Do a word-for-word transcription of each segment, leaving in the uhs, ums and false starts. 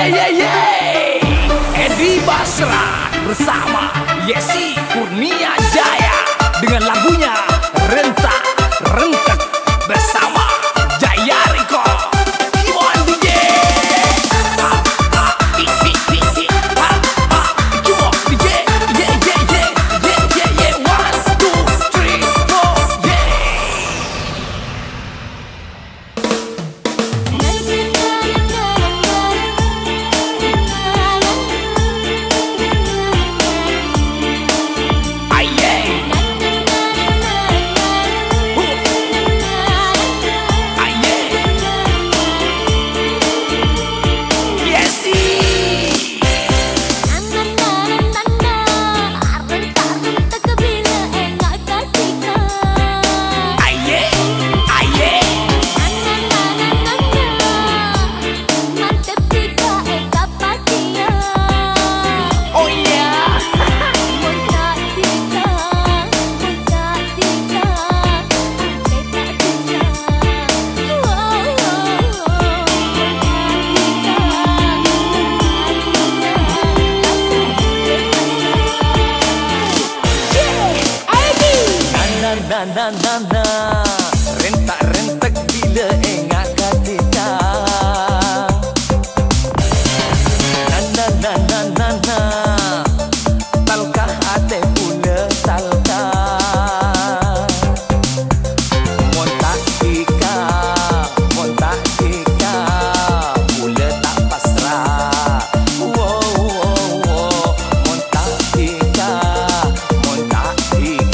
yeah, yeah, yeah. Edy Basran bersama Yessy Kurnia Jaya dengan lagunya Rentak Renteg bersama Jaya Riko. Come on D J. Come on D J. Yeah, yeah, yeah, yeah, yeah, yeah. One, two, three, four, yeah. Na na na na, rentak rentek bila engak katika. Na na na na na na, talkah ate pula talka. Montak tika, montak tika, pula tak pasrah. Wow wow wow, montak tika, montak tika.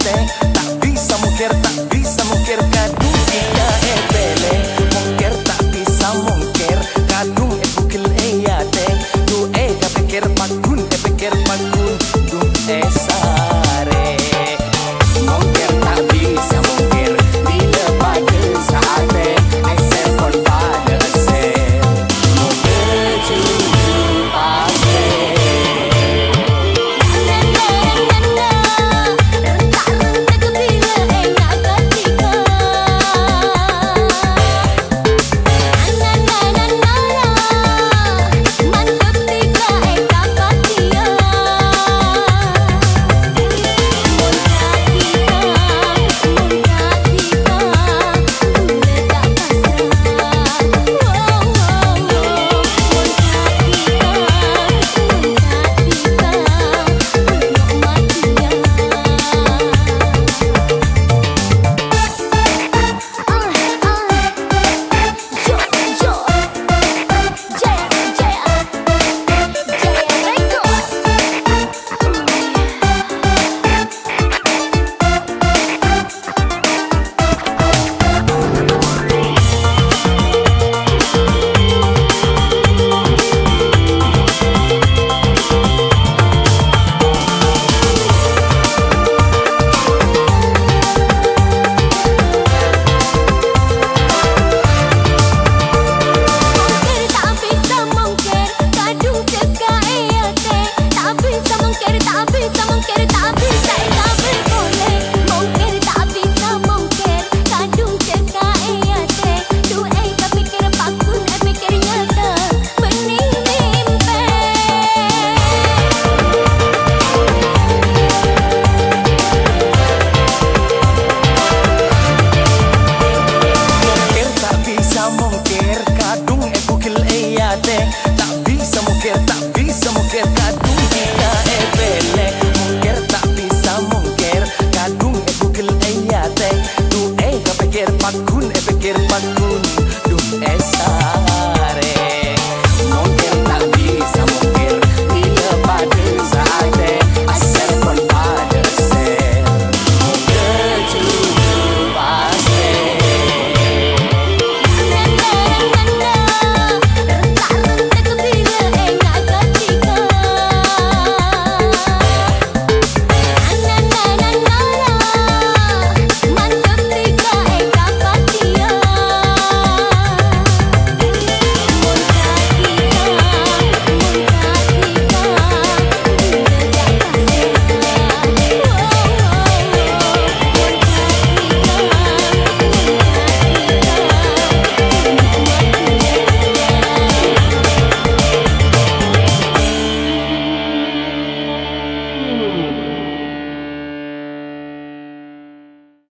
Thank you.